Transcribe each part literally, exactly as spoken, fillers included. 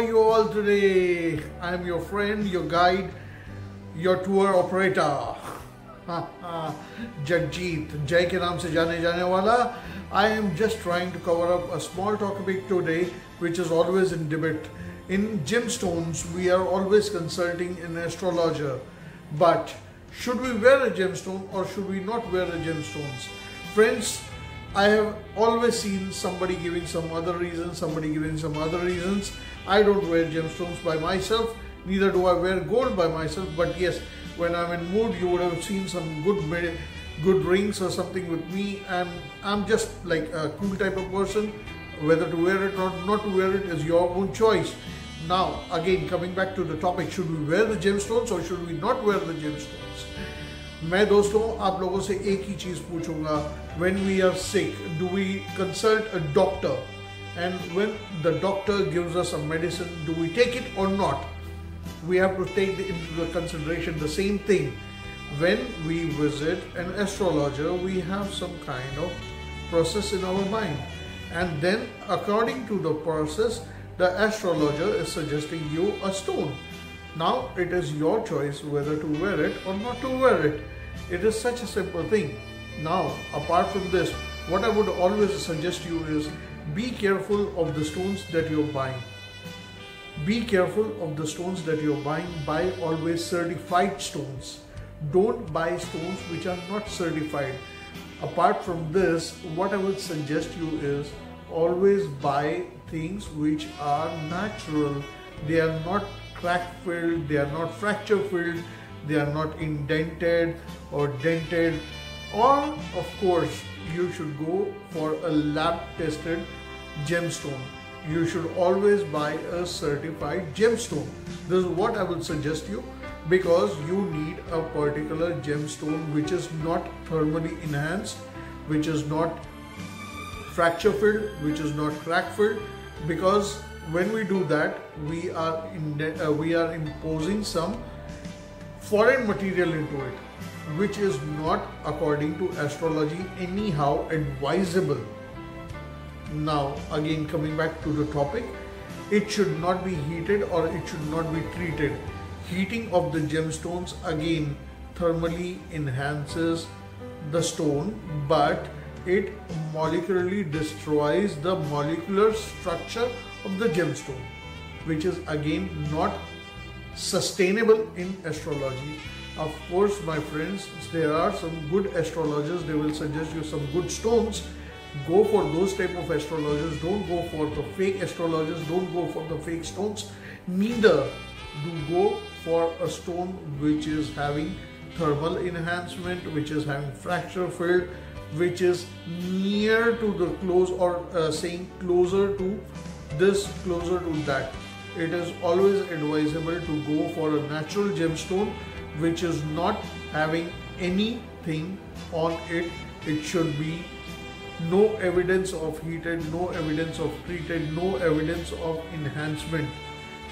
are you all today? I am your friend, your guide, your tour operator, Jagjeet, Jai ke naam se jaane jaane wala. I am just trying to cover up a small topic today, which is always in debate. In gemstones, we are always consulting an astrologer. But should we wear a gemstone or should we not wear a gemstones? Friends, I have always seen somebody giving some other reasons, somebody giving some other reasons. I don't wear gemstones by myself, neither do I wear gold by myself. But yes, when I'm in mood, you would have seen some good good rings or something with me. And I'm just like a cool type of person. Whether to wear it or not to wear it is your own choice. Now, again, coming back to the topic, should we wear the gemstones or should we not wear the gemstones? मैं दोस्तों आप लोगों से एक ही चीज पूछूंगा. When we are sick, do we consult a doctor? And when the doctor gives us a medicine, do we take it or not? We have to take into consideration the same thing. When we visit an astrologer, we have some kind of process in our mind. And then according to the process, the astrologer is suggesting you a stone. Now it is your choice whether to wear it or not to wear it. It is such a simple thing. Now, apart from this, what I would always suggest you is be careful of the stones that you're buying. Be careful of the stones that you're buying. Buy always certified stones. Don't buy stones which are not certified. Apart from this, what I would suggest you is always buy things which are natural. They are not crack filled, they are not fracture filled, they are not indented or dented, or of course you should go for a lab tested gemstone. You should always buy a certified gemstone. This is what I would suggest you, because you need a particular gemstone which is not thermally enhanced, which is not fracture filled, which is not crack filled, because when we do that, we are in, uh, we are imposing some foreign material into it, which is not, according to astrology, anyhow advisable. Now, again, coming back to the topic, it should not be heated or it should not be treated. Heating of the gemstones, again, thermally enhances the stone, but it molecularly destroys the molecular structure of the gemstone, which is again not sustainable in astrology. Of course, my friends, there are some good astrologers, they will suggest you some good stones. Go for those type of astrologers. Don't go for the fake astrologers, don't go for the fake stones. Neither do go for a stone which is having thermal enhancement, which is having fracture filled, which is near to the close, or uh, saying closer to this, closer to that. It is always advisable to go for a natural gemstone which is not having anything on it. It should be no evidence of heated, no evidence of treated, no evidence of enhancement.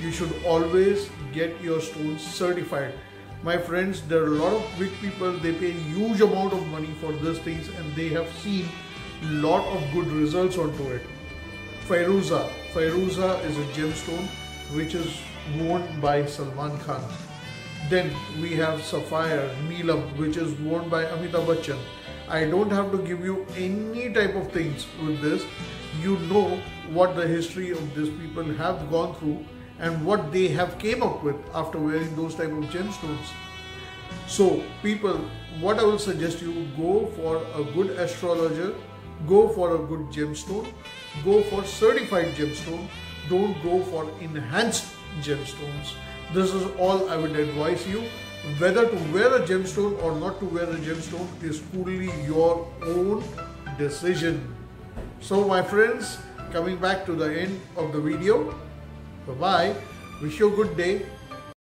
You should always get your stones certified. My friends, there are a lot of rich people, they pay huge amount of money for these things and they have seen lot of good results onto it. Firuza. Firuza is a gemstone which is worn by Salman Khan. Then we have Sapphire, Milam, which is worn by Amitabh Bachchan. I don't have to give you any type of things with this. You know what the history of these people have gone through and what they have came up with after wearing those type of gemstones. So people, what I will suggest you, go for a good astrologer, go for a good gemstone, go for certified gemstone, don't go for enhanced gemstones. This is all I would advise you. Whether to wear a gemstone or not to wear a gemstone is purely your own decision. So my friends, coming back to the end of the video, bye-bye. Wish you a good day.